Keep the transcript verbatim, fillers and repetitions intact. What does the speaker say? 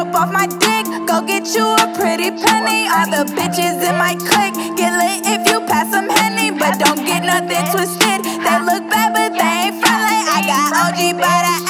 up off my dick, go get you a pretty penny. All the bitches in my clique get lit if you pass some Henny, but don't get nothing twisted. They look bad, but they ain't friendly. I got O G by the